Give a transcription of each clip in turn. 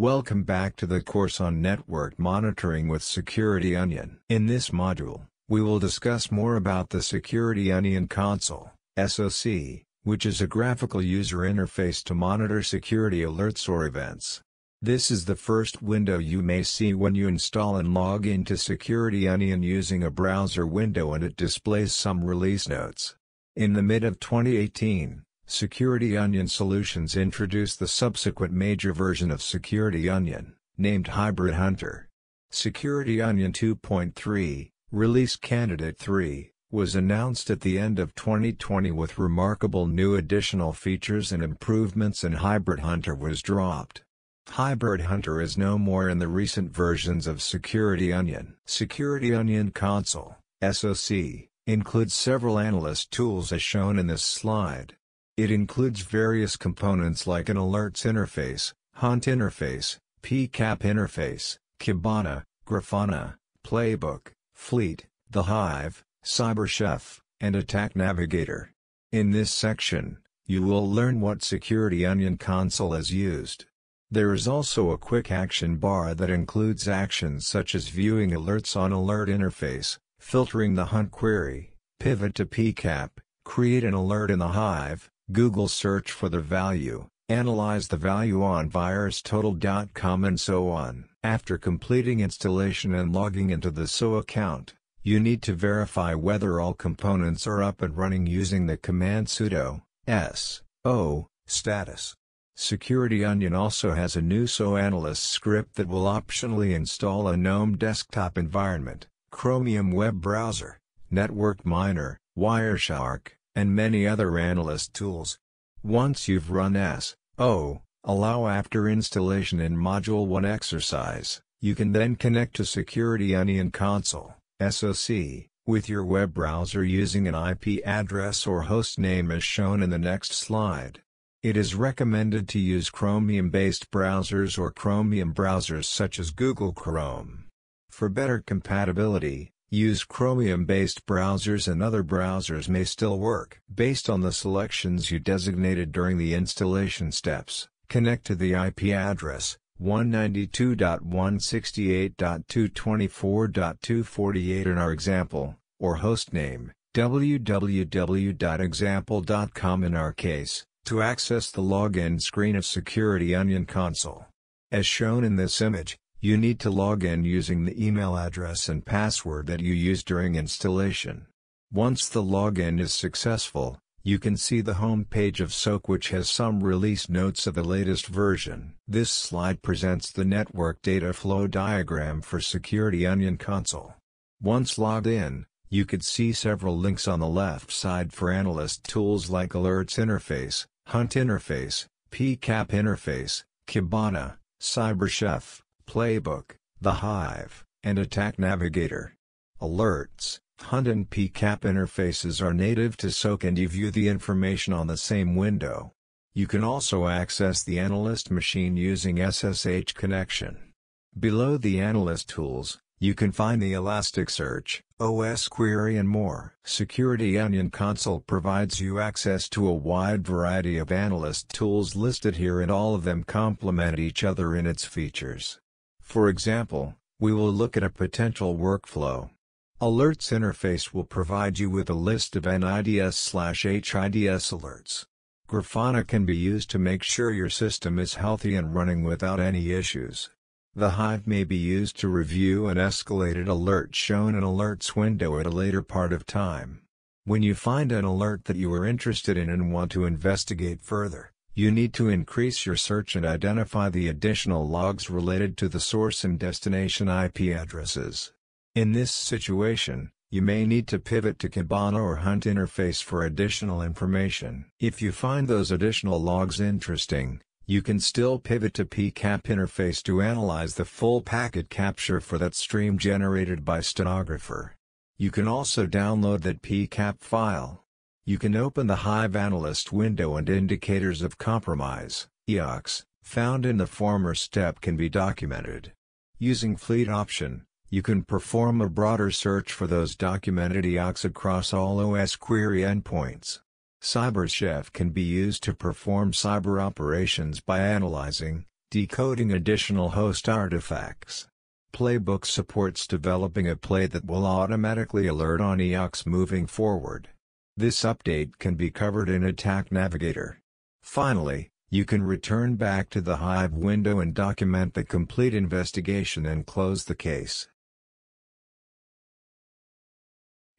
Welcome back to the course on network monitoring with Security Onion. In this module, we will discuss more about the Security Onion console, SOC, which is a graphical user interface to monitor security alerts or events. This is the first window you may see when you install and log into Security Onion using a browser window, and it displays some release notes. In the mid of 2018, Security Onion Solutions introduced the subsequent major version of Security Onion, named Hybrid Hunter. Security Onion 2.3, Release Candidate 3, was announced at the end of 2020 with remarkable new additional features and improvements, and Hybrid Hunter was dropped. Hybrid Hunter is no more in the recent versions of Security Onion. Security Onion Console, SOC, includes several analyst tools as shown in this slide. It includes various components like an alerts interface, Hunt interface, PCAP interface, Kibana, Grafana, Playbook, Fleet, The Hive, CyberChef, and Attack Navigator. In this section, you will learn what Security Onion console is used. There is also a quick action bar that includes actions such as viewing alerts on alert interface, filtering the Hunt query, pivot to PCAP, create an alert in the Hive, Google search for the value, analyze the value on VirusTotal.com, and so on. After completing installation and logging into the SO account, you need to verify whether all components are up and running using the command sudo so status. Security Onion also has a new SO Analyst script that will optionally install a GNOME desktop environment, Chromium web browser, Network Miner, Wireshark, and many other analyst tools. Once you've run SO, allow after installation in Module 1 exercise, you can then connect to Security Onion console, SOC, with your web browser using an IP address or host name as shown in the next slide. It is recommended to use Chromium-based browsers or Chromium browsers such as Google Chrome. For better compatibility, use Chromium-based browsers, and other browsers may still work. Based on the selections you designated during the installation steps, connect to the IP address 192.168.224.248 in our example, or hostname www.example.com in our case, to access the login screen of Security Onion console. As shown in this image, you need to log in using the email address and password that you used during installation. Once the login is successful, you can see the home page of SOC, which has some release notes of the latest version. This slide presents the network data flow diagram for Security Onion console. Once logged in, you could see several links on the left side for analyst tools like Alerts Interface, Hunt Interface, PCAP Interface, Kibana, CyberChef, Playbook, The Hive, and Attack Navigator. Alerts, Hunt and PCAP interfaces are native to SOC, and you view the information on the same window. You can also access the analyst machine using SSH connection. Below the analyst tools, you can find the Elasticsearch, OS query, and more. Security Onion console provides you access to a wide variety of analyst tools listed here, and all of them complement each other in its features. For example, we will look at a potential workflow. Alerts interface will provide you with a list of NIDS/HIDS alerts. Grafana can be used to make sure your system is healthy and running without any issues. The Hive may be used to review an escalated alert shown in alerts window at a later part of time. When you find an alert that you are interested in and want to investigate further, you need to increase your search and identify the additional logs related to the source and destination IP addresses. In this situation, you may need to pivot to Kibana or Hunt interface for additional information. If you find those additional logs interesting, you can still pivot to PCAP interface to analyze the full packet capture for that stream generated by stenographer. You can also download that PCAP file. You can open the Hive analyst window, and indicators of compromise, EOCs, found in the former step can be documented. Using Fleet option, you can perform a broader search for those documented EOCs across all OS query endpoints. CyberChef can be used to perform cyber operations by analyzing, decoding additional host artifacts. Playbook supports developing a play that will automatically alert on EOX moving forward. This update can be covered in Attack Navigator. Finally, you can return back to the Hive window and document the complete investigation and close the case.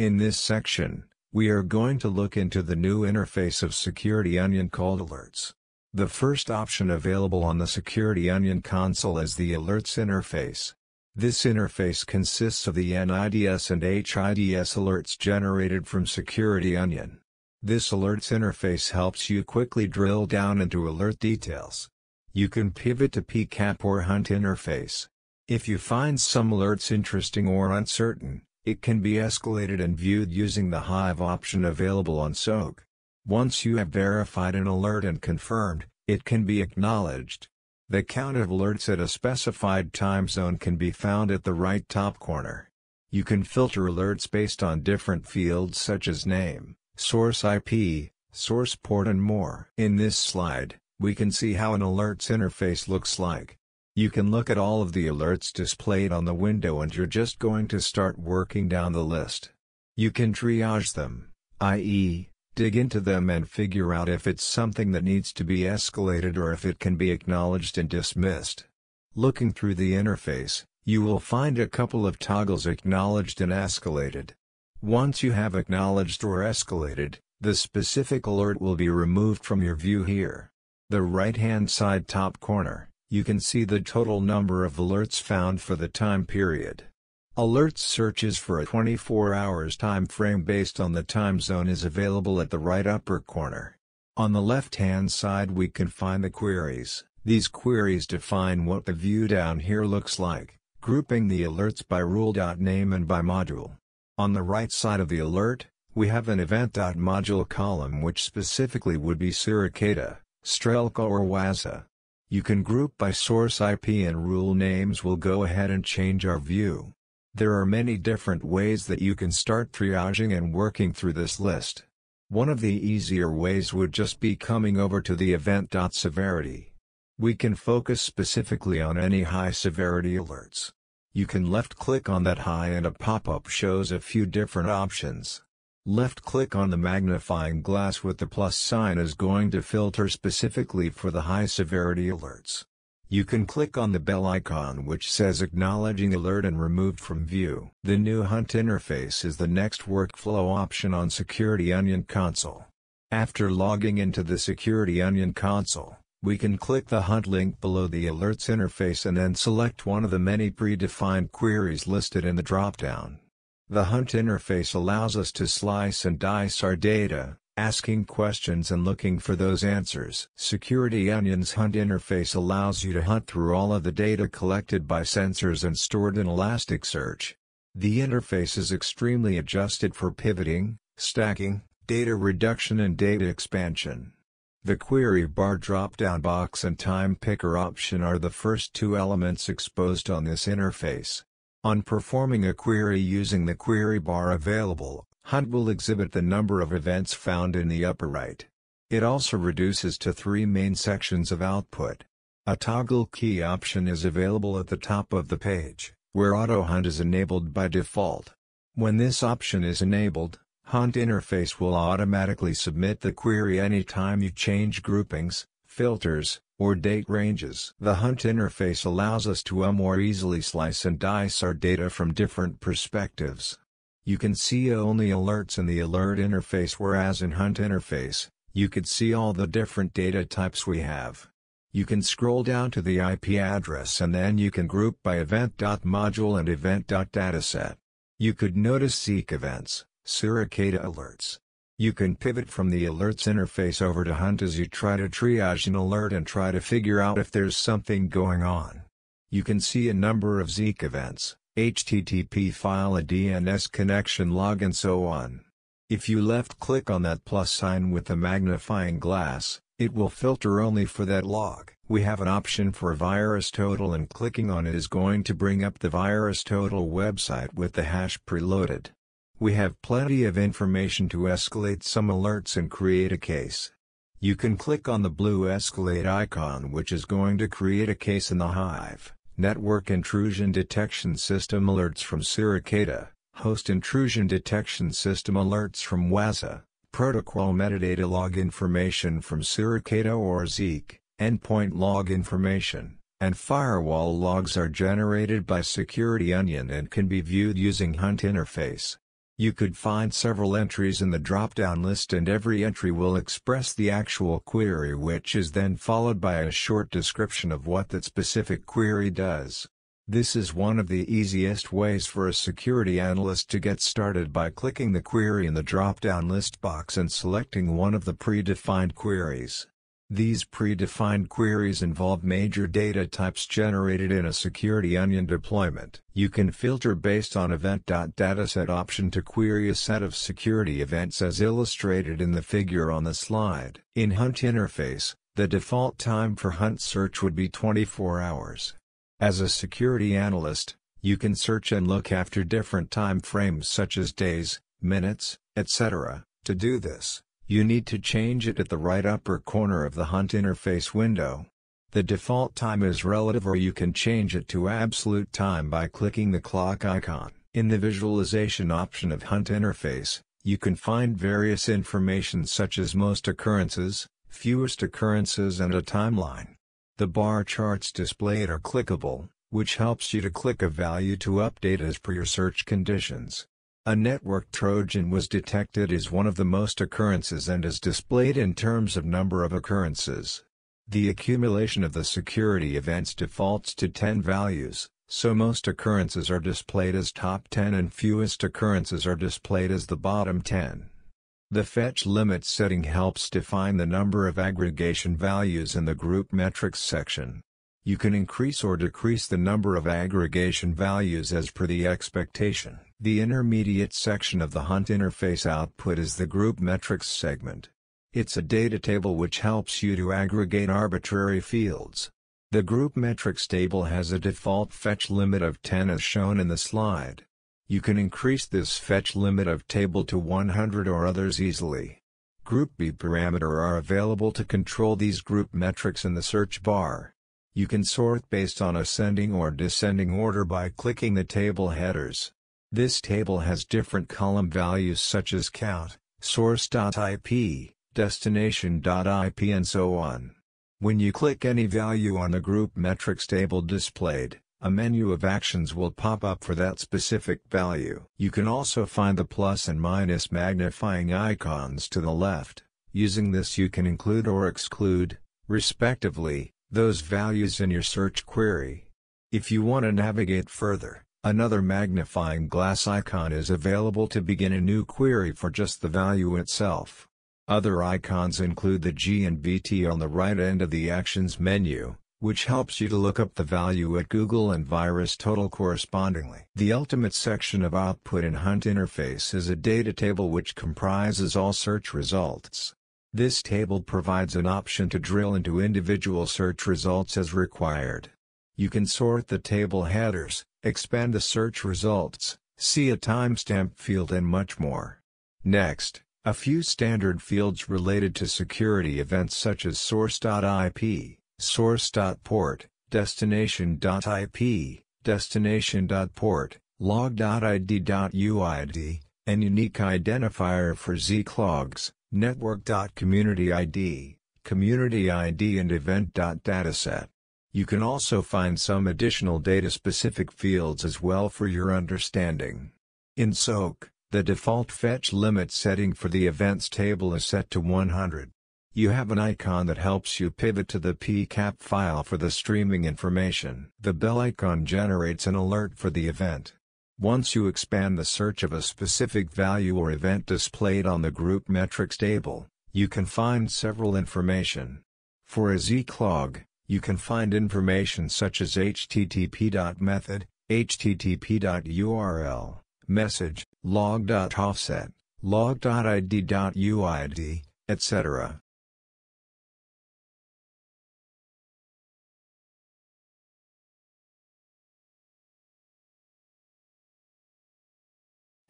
In this section, we are going to look into the new interface of Security Onion called Alerts. The first option available on the Security Onion console is the Alerts interface. This interface consists of the NIDS and HIDS alerts generated from Security Onion. This alerts interface helps you quickly drill down into alert details. You can pivot to PCAP or Hunt interface. If you find some alerts interesting or uncertain, it can be escalated and viewed using the Hive option available on SOAK. Once you have verified an alert and confirmed, it can be acknowledged. The count of alerts at a specified time zone can be found at the right top corner. You can filter alerts based on different fields such as name, source IP, source port and more. In this slide, we can see how an alerts interface looks like. You can look at all of the alerts displayed on the window and you're just going to start working down the list. You can triage them, i.e., dig into them and figure out if it's something that needs to be escalated or if it can be acknowledged and dismissed. Looking through the interface, you will find a couple of toggles acknowledged and escalated. Once you have acknowledged or escalated, the specific alert will be removed from your view here. The right-hand side top corner, you can see the total number of alerts found for the time period. Alerts searches for a 24-hour time frame based on the time zone is available at the right upper corner. On the left-hand side we can find the queries. These queries define what the view down here looks like, grouping the alerts by rule.name and by module. On the right side of the alert, we have an event.module column which specifically would be Suricata, Strelka or Wazuh. You can group by source IP and rule names. We'll go ahead and change our view. There are many different ways that you can start triaging and working through this list. One of the easier ways would just be coming over to the event.severity. We can focus specifically on any high severity alerts. You can left-click on that high and a pop-up shows a few different options. Left-click on the magnifying glass with the plus sign is going to filter specifically for the high-severity alerts. You can click on the bell icon which says Acknowledging Alert and Removed from View. The new Hunt interface is the next workflow option on Security Onion console. After logging into the Security Onion console, we can click the Hunt link below the Alerts interface and then select one of the many predefined queries listed in the dropdown. The Hunt interface allows us to slice and dice our data, asking questions and looking for those answers. Security Onion's Hunt interface allows you to hunt through all of the data collected by sensors and stored in Elasticsearch. The interface is extremely adjusted for pivoting, stacking, data reduction and data expansion. The query bar drop-down box and time picker option are the first two elements exposed on this interface. On performing a query using the query bar available, Hunt will exhibit the number of events found in the upper right. It also reduces to three main sections of output. A toggle key option is available at the top of the page, where Auto Hunt is enabled by default. When this option is enabled, Hunt interface will automatically submit the query anytime you change groupings, filters, or date ranges. The Hunt interface allows us to more easily slice and dice our data from different perspectives. You can see only alerts in the alert interface, whereas in Hunt interface, you could see all the different data types we have. You can scroll down to the IP address and then you can group by event.module and event.dataset. You could notice Zeek events, Suricata alerts. You can pivot from the alerts interface over to Hunt as you try to triage an alert and try to figure out if there's something going on. You can see a number of Zeek events, HTTP file, a DNS connection log and so on. If you left-click on that plus sign with the magnifying glass, it will filter only for that log. We have an option for VirusTotal and clicking on it is going to bring up the VirusTotal website with the hash preloaded. We have plenty of information to escalate some alerts and create a case. You can click on the blue escalate icon, which is going to create a case in the Hive. Network Intrusion Detection System Alerts from Suricata, Host Intrusion Detection System Alerts from Wazuh, Protocol Metadata Log Information from Suricata or Zeek, Endpoint Log Information, and Firewall Logs are generated by Security Onion and can be viewed using Hunt Interface. You could find several entries in the drop-down list, and every entry will express the actual query, which is then followed by a short description of what that specific query does. This is one of the easiest ways for a security analyst to get started by clicking the query in the drop-down list box and selecting one of the predefined queries. These predefined queries involve major data types generated in a Security Onion deployment. You can filter based on event.dataset option to query a set of security events as illustrated in the figure on the slide. In Hunt Interface, the default time for Hunt search would be 24 hours. As a security analyst, you can search and look after different time frames such as days, minutes, etc. To do this, you need to change it at the right upper corner of the Hunt Interface window. The default time is relative, or you can change it to absolute time by clicking the clock icon. In the visualization option of Hunt Interface, you can find various information such as most occurrences, fewest occurrences, and a timeline. The bar charts displayed are clickable, which helps you to click a value to update as per your search conditions. A network Trojan was detected as one of the most occurrences and is displayed in terms of number of occurrences. The accumulation of the security events defaults to 10 values, so most occurrences are displayed as top 10 and fewest occurrences are displayed as the bottom 10. The fetch limit setting helps define the number of aggregation values in the group metrics section. You can increase or decrease the number of aggregation values as per the expectation. The intermediate section of the Hunt Interface output is the Group Metrics segment. It's a data table which helps you to aggregate arbitrary fields. The Group Metrics table has a default fetch limit of 10 as shown in the slide. You can increase this fetch limit of table to 100 or others easily. Group B parameter are available to control these group metrics in the search bar. You can sort based on ascending or descending order by clicking the table headers. This table has different column values such as count, source.ip, destination.ip, and so on. When you click any value on the group metrics table displayed, a menu of actions will pop up for that specific value. You can also find the plus and minus magnifying icons to the left. Using this, you can include or exclude, respectively, those values in your search query. If you want to navigate further, another magnifying glass icon is available to begin a new query for just the value itself. Other icons include the G and BT on the right end of the Actions menu, which helps you to look up the value at Google and VirusTotal correspondingly. The ultimate section of output in Hunt Interface is a data table which comprises all search results. This table provides an option to drill into individual search results as required. You can sort the table headers, expand the search results, see a timestamp field, and much more. Next, a few standard fields related to security events such as source.ip, source.port, destination.ip, destination.port, log.id.uid, and unique identifier for Zeek logs, network.community ID, community ID, and event.dataset. You can also find some additional data-specific fields as well for your understanding. In SOAK, the default fetch limit setting for the events table is set to 100. You have an icon that helps you pivot to the PCAP file for the streaming information. The bell icon generates an alert for the event. Once you expand the search of a specific value or event displayed on the group metrics table, you can find several information. For a Zeek log, you can find information such as http.method, http.url, message, log.offset, log.id.uid, etc.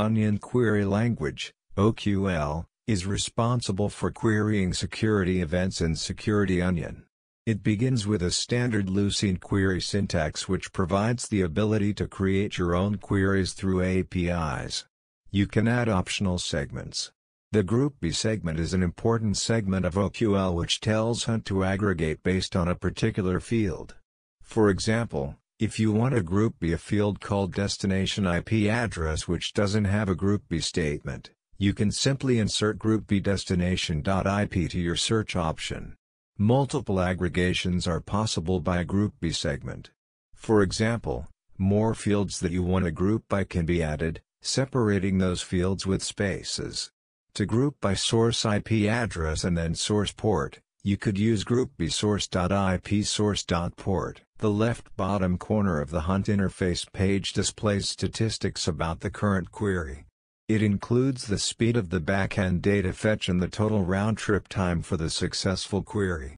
Onion Query Language, OQL, is responsible for querying security events in Security Onion. It begins with a standard Lucene query syntax which provides the ability to create your own queries through APIs. You can add optional segments. The Group B segment is an important segment of OQL which tells Hunt to aggregate based on a particular field. For example, if you want to Group B a field called destination IP address which doesn't have a Group B statement, you can simply insert Group B destination.ip to your search option. Multiple aggregations are possible by a Group B segment. For example, more fields that you want to group by can be added, separating those fields with spaces. To group by source IP address and then source port, you could use Group B source.ip source.port. The left bottom corner of the Hunt interface page displays statistics about the current query. It includes the speed of the backend data fetch and the total round-trip time for the successful query.